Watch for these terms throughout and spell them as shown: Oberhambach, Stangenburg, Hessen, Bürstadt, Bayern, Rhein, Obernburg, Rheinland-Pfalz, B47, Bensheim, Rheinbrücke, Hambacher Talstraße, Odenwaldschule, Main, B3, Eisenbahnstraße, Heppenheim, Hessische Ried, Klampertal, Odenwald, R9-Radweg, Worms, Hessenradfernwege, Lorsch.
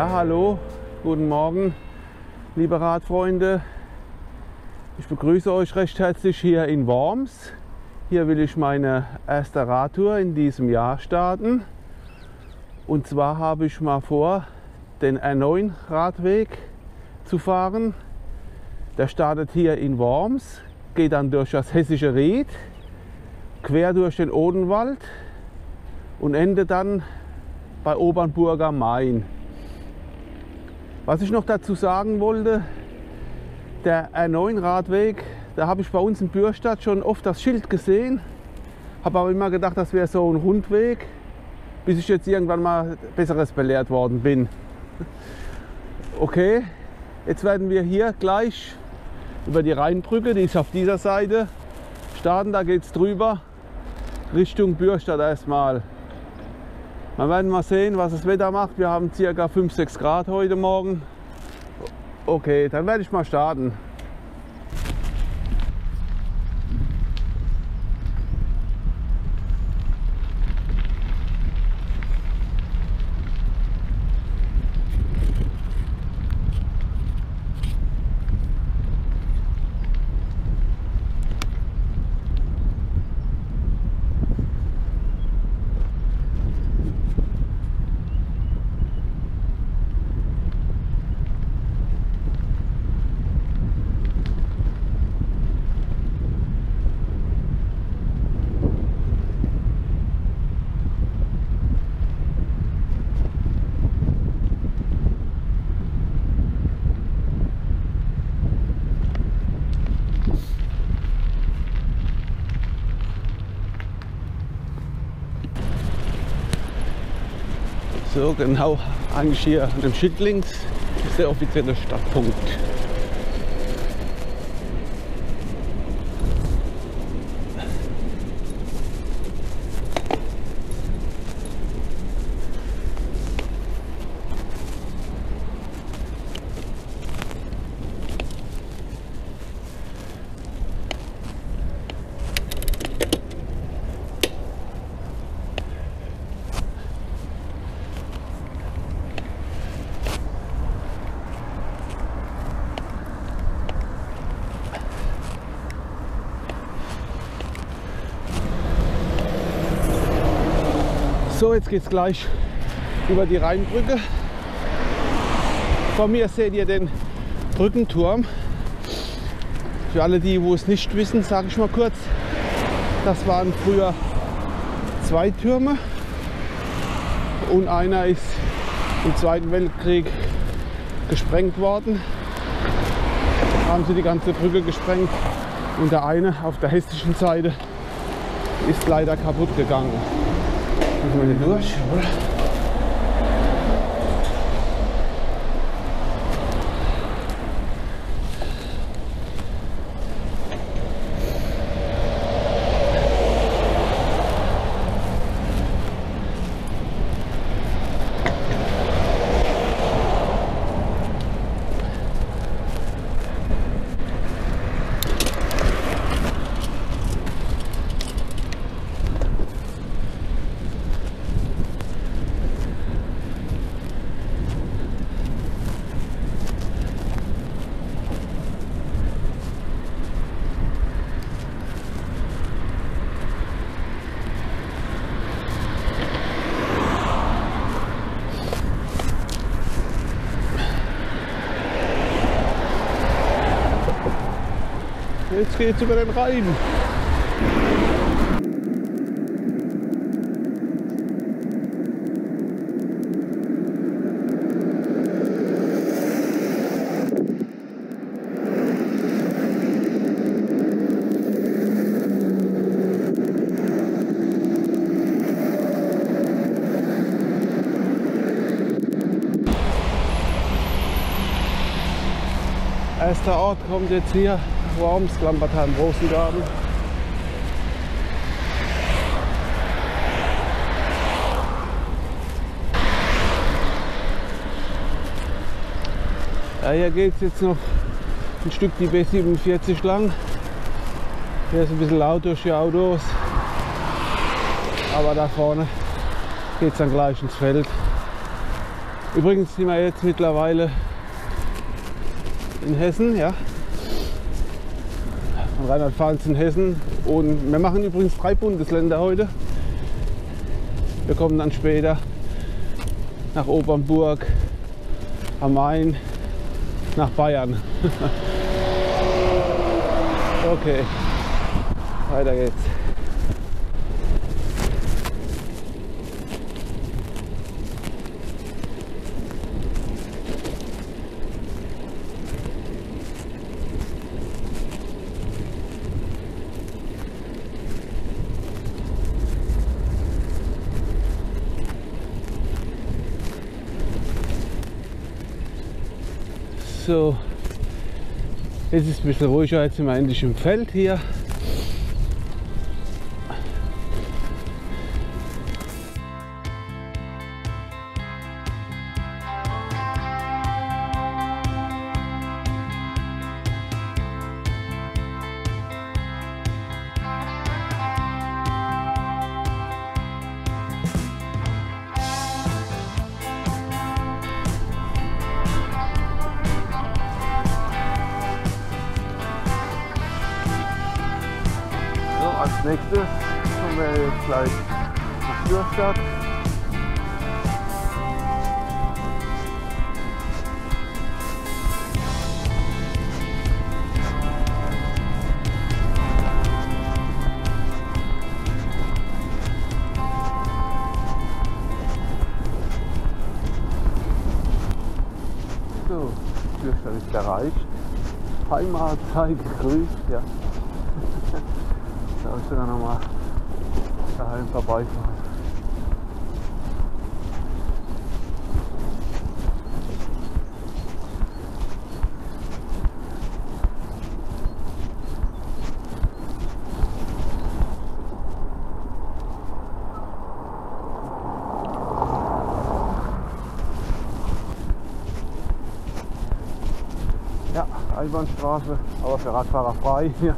Ja, hallo, guten Morgen, liebe Radfreunde. Ich begrüße euch recht herzlich hier in Worms. Hier will ich meine erste Radtour in diesem Jahr starten. Und zwar habe ich mal vor, den R9-Radweg zu fahren. Der startet hier in Worms, geht dann durch das Hessische Ried, quer durch den Odenwald und endet dann bei Obernburg am Main. Was ich noch dazu sagen wollte, der R9-Radweg, da habe ich bei uns in Bürstadt schon oft das Schild gesehen, habe aber immer gedacht, das wäre so ein Rundweg, bis ich jetzt irgendwann mal Besseres belehrt worden bin. Okay, jetzt werden wir hier gleich über die Rheinbrücke, die ist auf dieser Seite, starten. Da geht es drüber Richtung Bürstadt erstmal. Wir werden mal sehen, was das Wetter macht. Wir haben ca. 5-6 Grad heute Morgen. Okay, dann werde ich mal starten. So, genau, eigentlich hier an dem Schild links ist der offizielle Startpunkt. So, jetzt geht es gleich über die Rheinbrücke. Vor mir seht ihr den Brückenturm. Für alle, die wo es nicht wissen, sage ich mal kurz, das waren früher zwei Türme und einer ist im Zweiten Weltkrieg gesprengt worden. Da haben sie die ganze Brücke gesprengt und der eine auf der hessischen Seite ist leider kaputt gegangen. Müssen wir hier durch, oder? Jetzt geht's über den Rhein. Erster Ort kommt jetzt hier. Worms, Klampertal im Rosengarten. Ja, hier geht es jetzt noch ein Stück die B47 lang. Hier ist ein bisschen laut durch die Autos. Aber da vorne geht es dann gleich ins Feld. Übrigens sind wir jetzt mittlerweile in Hessen, ja. Von Rheinland-Pfalz in Hessen. Und wir machen übrigens 3 Bundesländer heute. Wir kommen dann später nach Obernburg, am Main, nach Bayern. Okay, weiter geht's. So, jetzt ist es ein bisschen ruhiger, jetzt sind wir endlich im Feld hier. Als nächstes kommen wir jetzt gleich nach Bürstadt. So, Bürstadt ist erreicht. Heimat sei gegrüßt, ja. Da habe ich sogar nochmal daheim vorbeifahren. Ja, Eisenbahnstraße, aber für Radfahrer frei hier.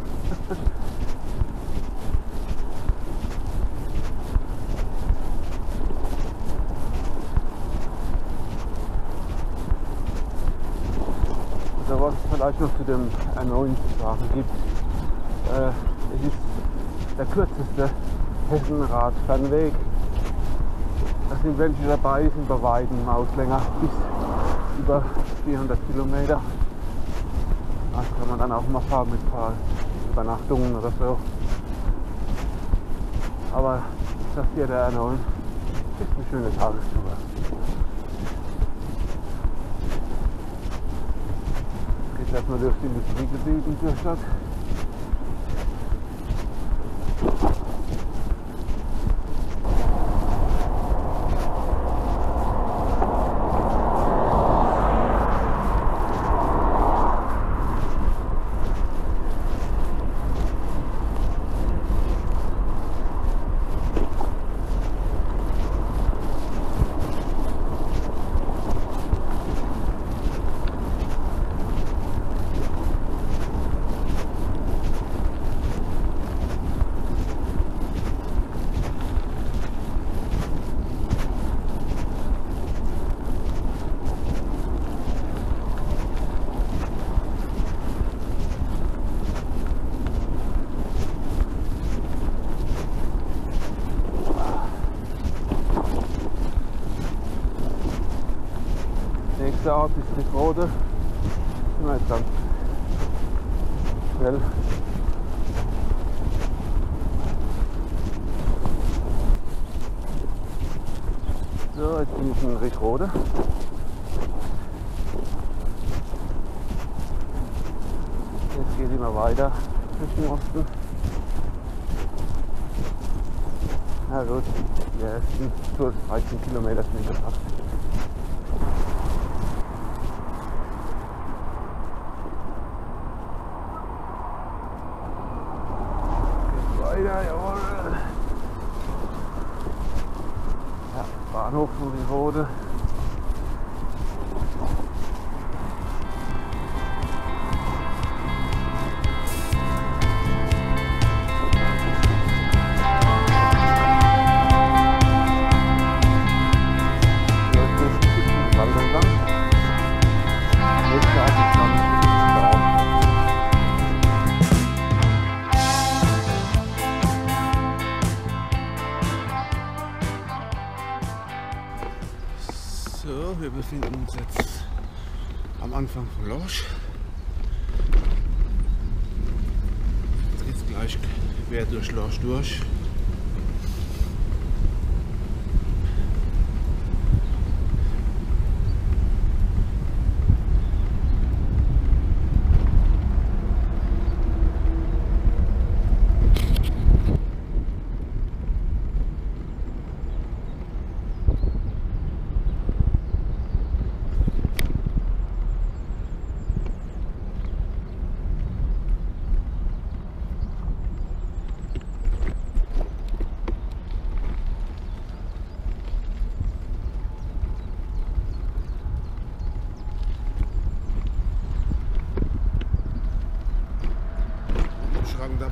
Was es vielleicht noch zu dem R9-Radweg gibt, es ist der kürzeste Hessenradfernweg. Da sind welche dabei, sind bei weitem länger bis über 400 Kilometer. Das kann man dann auch mal fahren mit ein paar Übernachtungen oder so. Aber das hier, der R9, ist eine schöne Tagestour. Erstmal durch die Industriegebiete in der Stadt. Der Ort ist nicht Rode. Sind wir jetzt dann schnell. So, jetzt bin ich in Richrode. Jetzt geht es immer weiter Richtung Osten. Na gut, die ersten 12, 13 Kilometer sind geschafft. Ja, Bahnhof von Rode. befinden uns jetzt am Anfang von Lorsch. Jetzt geht es gleich quer durch Lorsch durch.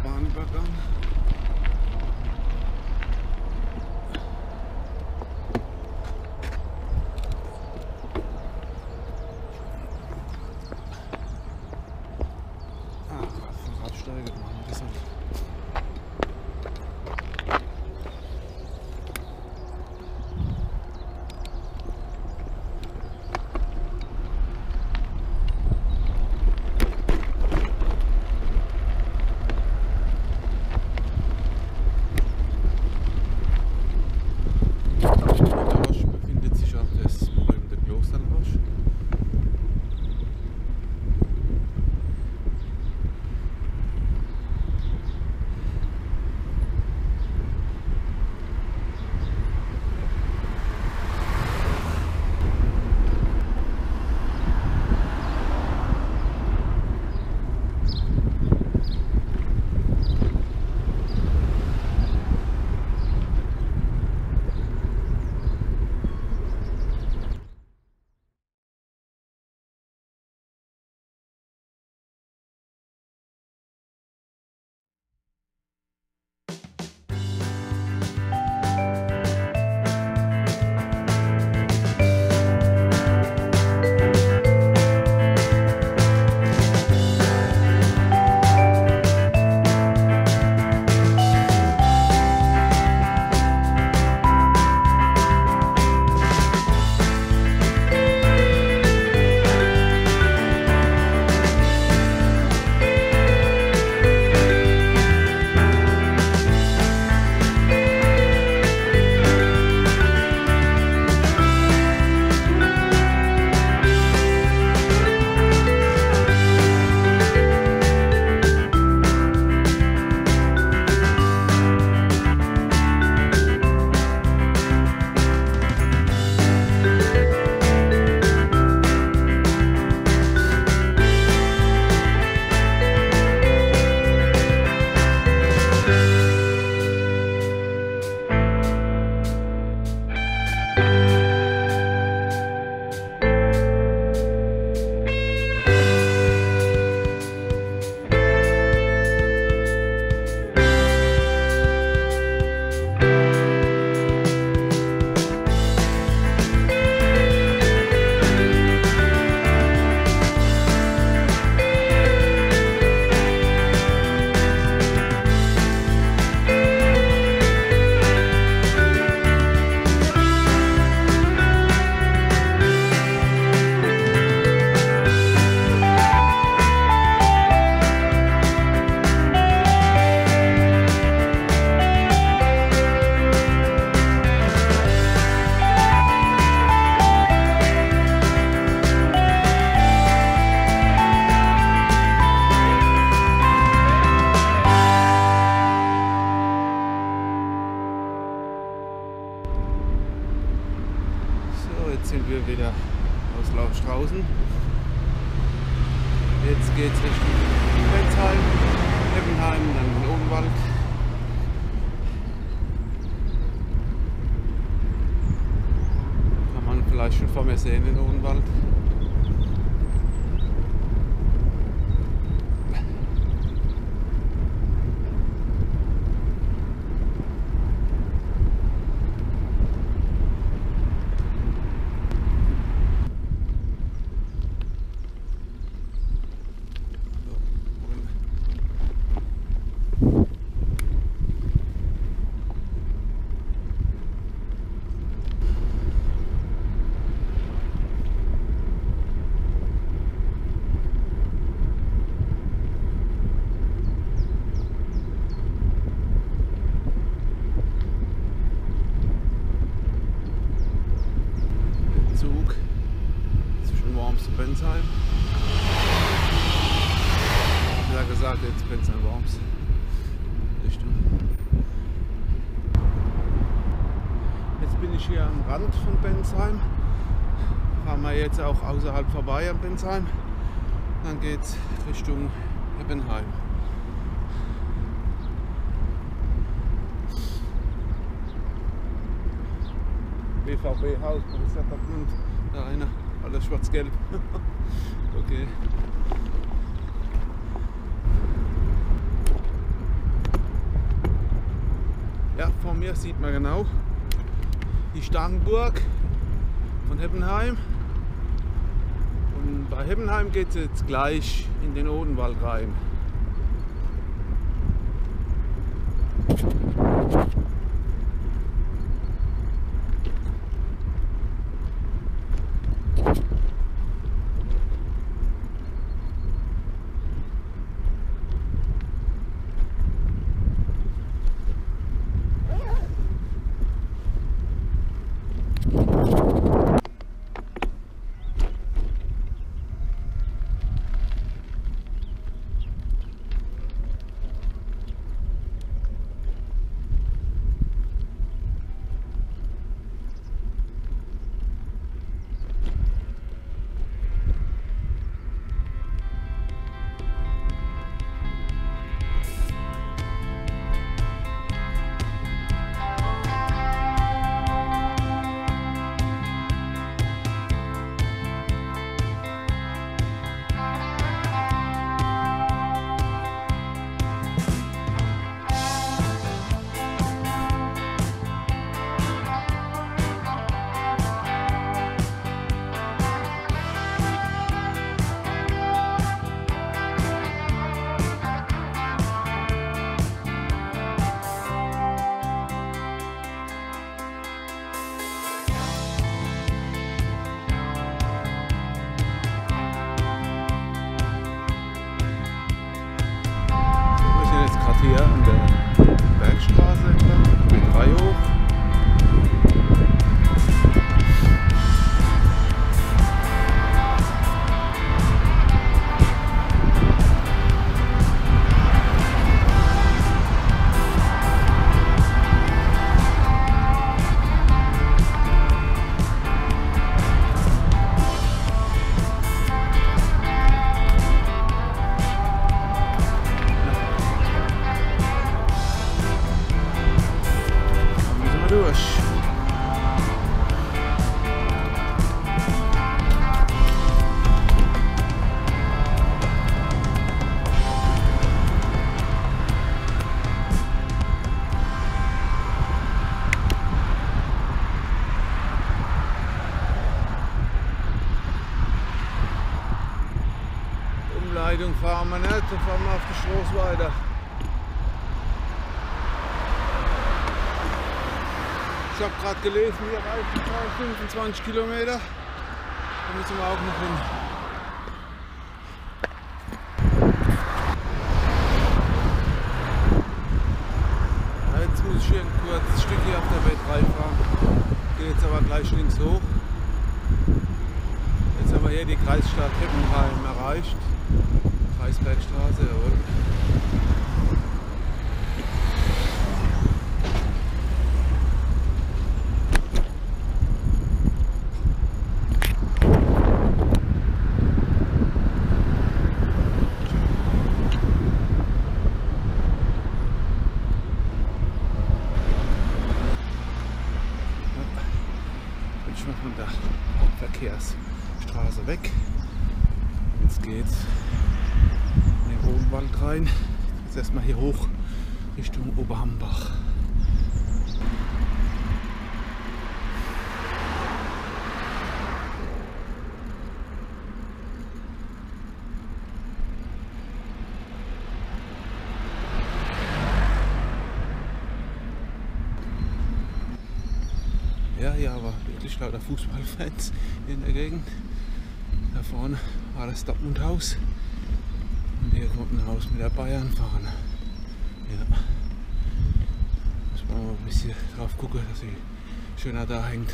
Bahnübergang. Ah, vom Radsteige geht man besser. Sind wir wieder aus Lorsch draußen. Jetzt geht es Richtung Bensheim, Heppenheim, dann in Odenwald. Kann man vielleicht schon vor mir sehen in Odenwald. Rand von Bensheim. Fahren wir jetzt auch außerhalb vorbei an Bensheim. Dann geht es Richtung Heppenheim. BVB-Haus, Bürstadt, da einer, alles schwarz-gelb. Okay. Ja, vor mir sieht man genau die Stangenburg von Heppenheim. Und bei Heppenheim geht es jetzt gleich in den Odenwald rein. Hier an der Bergstraße entlang, B3 hoch. Fahren wir nicht, dann fahren wir auf die Straße weiter. Ich habe gerade gelesen, hier reichen 25 Kilometer. Da müssen wir auch noch hin. Jetzt muss ich hier ein kurzes Stück hier auf der B3 fahren. Gehe jetzt aber gleich links hoch. Jetzt haben wir hier die Kreisstadt Heppenheim erreicht. Kreisbergstraße, jawohl. Bin schon von der Hauptverkehrsstraße weg. Jetzt geht's in den Odenwald rein. Jetzt erstmal hier hoch Richtung Oberhambach. Ja, hier aber wirklich lauter Fußballfans in der Gegend. Da vorne war das Dortmundhaus. Und hier kommt ein Haus mit der Bayern-Fahne. Ja. Muss man mal ein bisschen drauf gucken, dass sie schöner da hängt.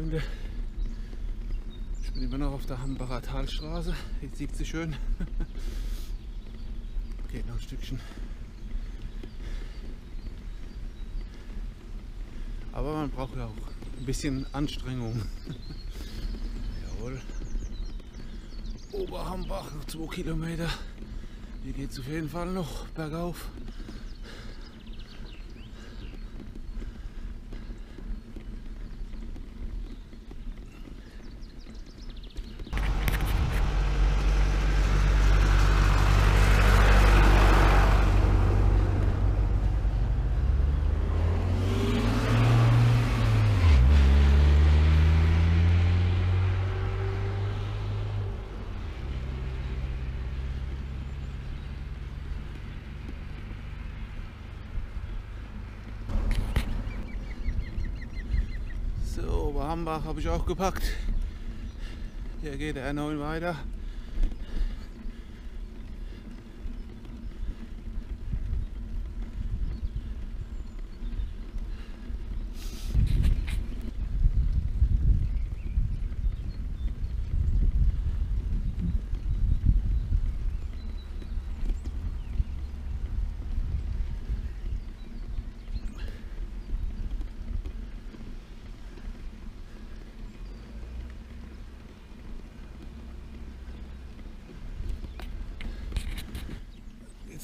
Freunde, ich bin immer noch auf der Hambacher Talstraße. Jetzt sieht sie schön. Geht noch ein Stückchen. Aber man braucht ja auch ein bisschen Anstrengung. Jawohl. Oberhambach, noch 2 Kilometer. Hier geht es auf jeden Fall noch bergauf. Oberhambach habe ich auch gepackt. Hier geht der R9 weiter.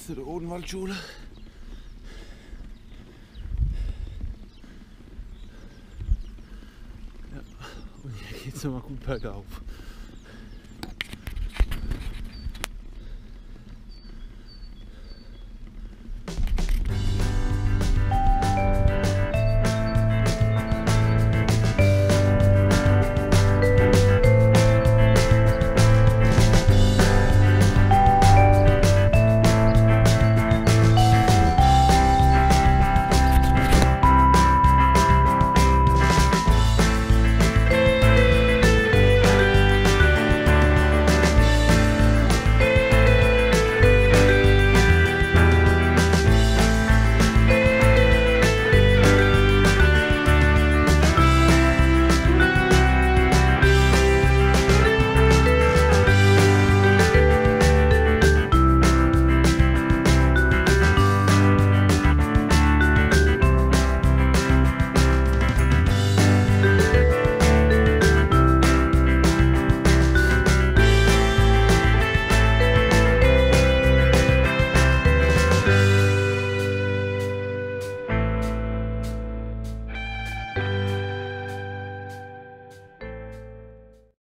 Zu der Odenwaldschule. Ja, und hier geht es nochmal gut bergauf.